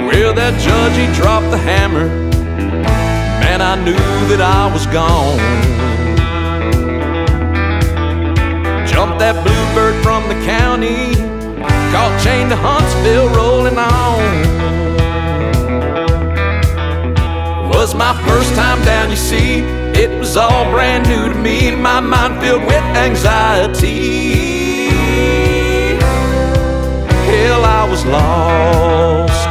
Well, that judge, he dropped the hammer. Man, I knew that I was gone. Jumped that bluebird from the county, caught chained to Huntsville, rolling on. Was my first time down, you see. It was all brand new to me, and my mind filled with anxiety. Hell, I was lost.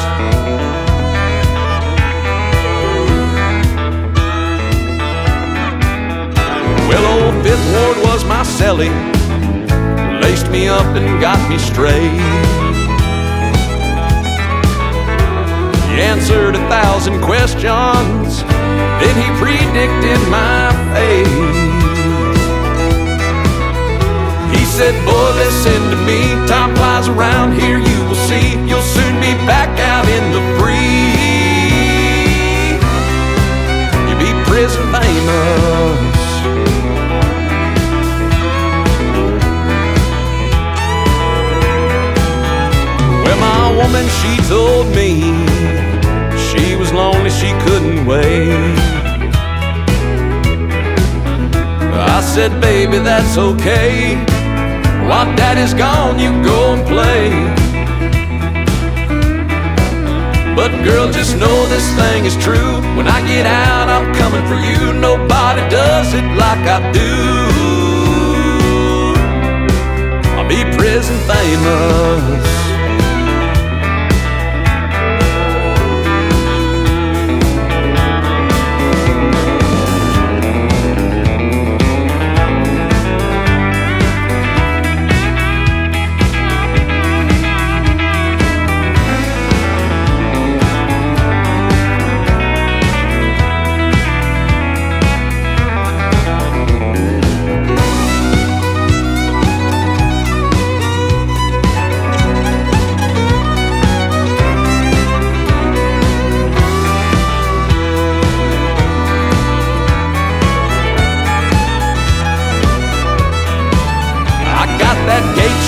Well, old Fifth Ward was my cellie, laced me up and got me straight. He answered 1,000 questions, then he predicted my fate. He said, boy, listen to me, time flies around here, you will see, you'll soon be back out in the free. You'll be prison famous. Well, my woman, she told me she was lonely, she couldn't wait. I said, baby, that's okay. While daddy's gone, you go and play. But girl, just know this thing is true. When I get out, I'm coming for you. Nobody does it like I do. I'll be prison famous.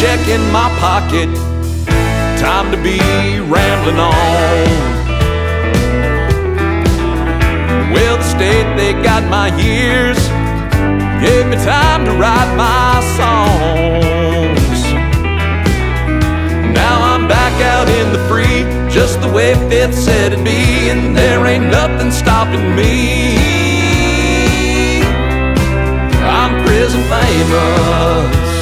Check in my pocket, time to be rambling on. Well, the state, they got my years, gave me time to write my songs. Now I'm back out in the free, just the way Fifth said it'd be, and there ain't nothing stopping me. I'm prison famous.